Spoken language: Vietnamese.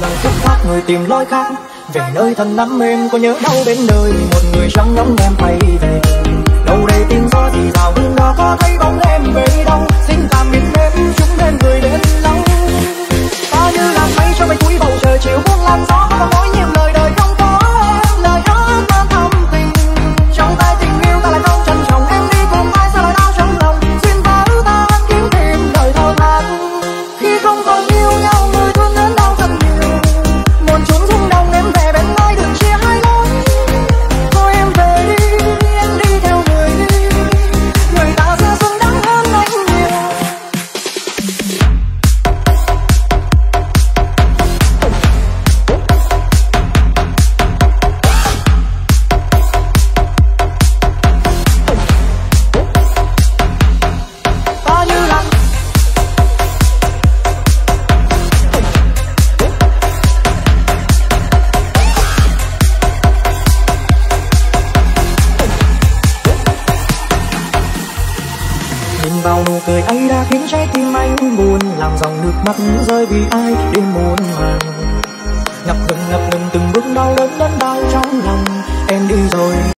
Lần xuất phát người tìm lối khác về nơi thân lắm em, có nhớ đâu đến nơi một người trắng ngóng em quay về. Đâu đây tiếng gió thì rào hưng đó, có thấy bóng em về đâu? Xin tạm biệt em, chúng nên cười đến lâu. Ta như làm mây cho mây cuối bầu trời chiều buông làm gió, ta nói nhiều lời đời không có em, lời hát tan thầm tình. Trong tay tình yêu ta lại không trân trọng, em đi cùng ai sao lại đau trong lòng? Xin vào ta kiếm tìm đời thôi lạc, khi không còn yêu nhau người thương đến đau thật nhiều. Muốn chúng rung động em về bên nơi đừng chia hai lối. Thôi em về đi, em đi theo người đi, người ta sẽ xứng đáng hơn anh nhiều. Bao nụ cười ấy đã khiến trái tim anh buồn, làm dòng nước mắt rơi vì ai đêm muôn màng. Ngập ngừng từng bước đau đớn đau trong lòng, em đi rồi